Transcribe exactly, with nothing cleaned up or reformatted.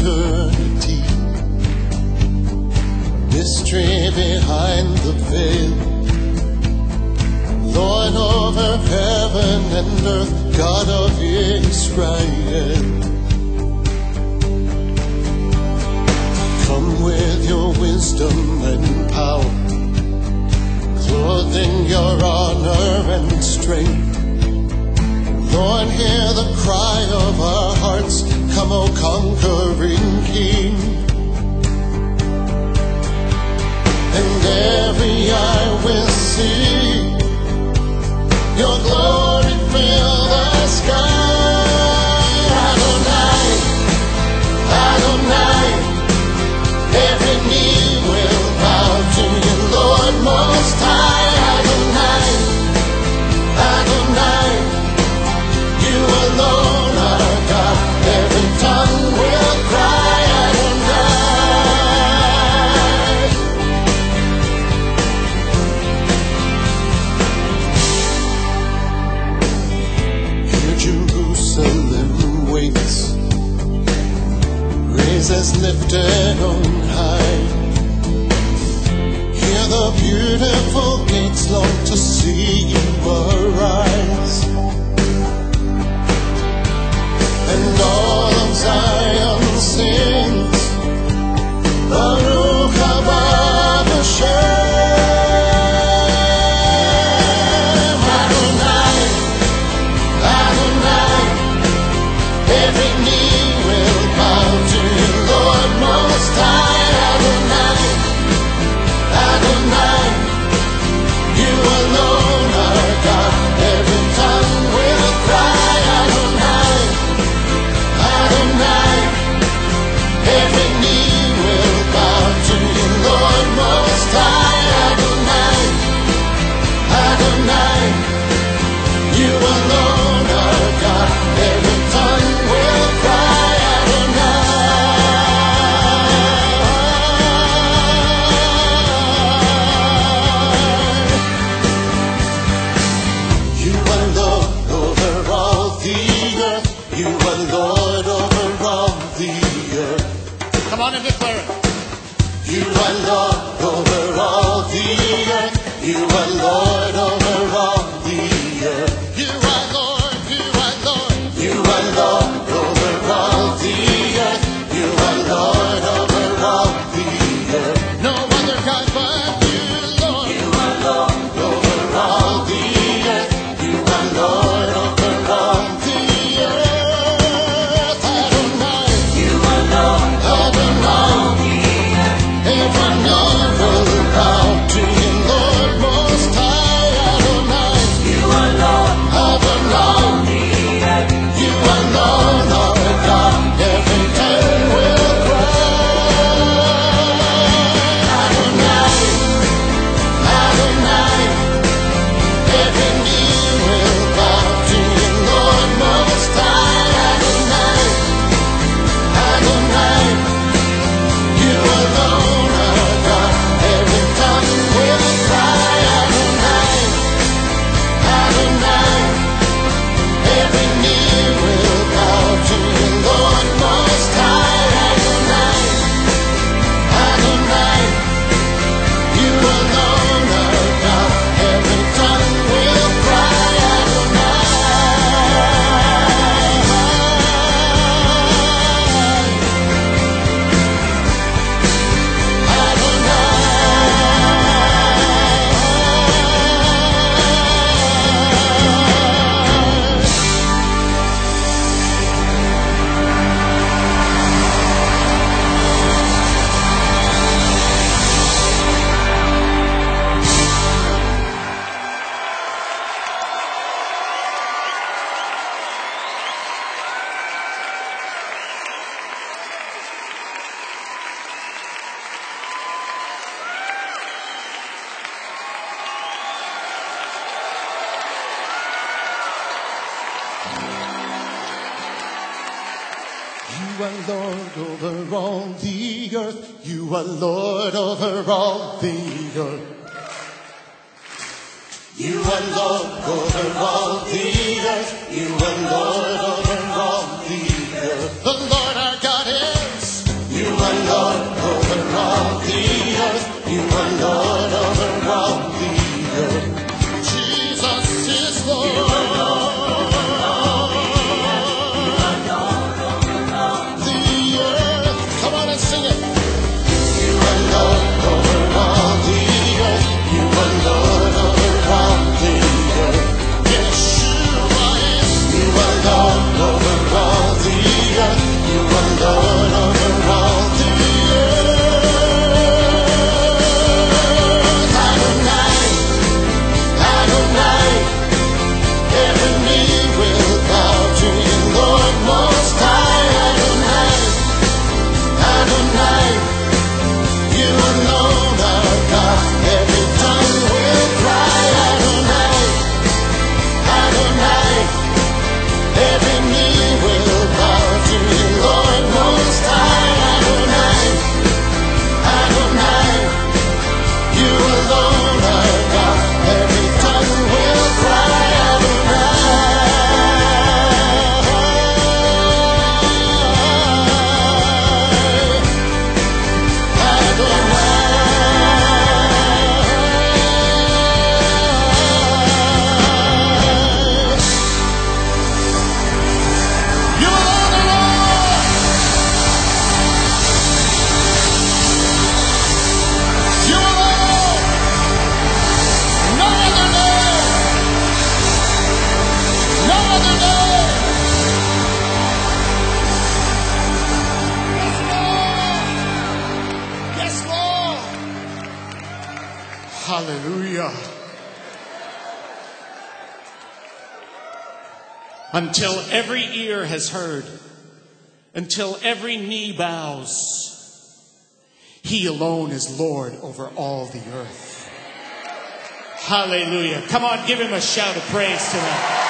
eternity, mystery behind the veil, Lord over heaven and earth, God of Israel. Come with your wisdom and power, clothing your honor and strength. Lord, hear the cry of our hearts, come, O conquering King. And every eye will see your glory fill the sky. Adonai, Adonai, every knee will bow to you, Lord Most High. Adonai, Adonai, you alone are God. Every tongue will cry, Adonai. Here Jerusalem waits, praises lifted on high. Hear the beautiful gates, long to see you arise. And all of Zion sings, Baruch haba Hashem. Adonai, Adonai, every knee will bow to you, Lord Most High. Adonai, Adonai, you alone are God. Every tongue will cry, Adonai, Adonai, every knee will bow to you, Lord Most High. Adonai, Adonai, you alone are God. Every tongue will cry, Adonai. You are Lord over all the earth. You are Lord over all the earth. Come on and declare it. You are Lord over all the earth. You are Lord over all the earth. Here I, Lord, here I, Lord. You are Lord over all the earth. You are Lord over all the earth. No other God but you, Lord. You are Lord over all the earth. You are Lord over all the earth. Adonai, you are Lord over all the earth. Every knee will bow to you, Lord Most High. Adonai, You are Lord Adonai, you alone are God. Every tongue will cry, Adonai, Adonai, every knee will bow to you, Lord Most High. Adonai, Adonai, you alone are God. Every tongue will cry, Adonai, Adonai, every knee will bow to you, Lord Most High. Adonai, Adonai, you alone are God. Every tongue will cry, Adonai, Adonai. You are Lord over all the earth. You are Lord over all the earth. You are Lord over all the earth. You are Lord over all the earth. The Lord our God is Yes, Lord. Hallelujah. Until every ear has heard, until every knee bows, He alone is Lord over all the earth. Hallelujah. Come on, give Him a shout of praise tonight.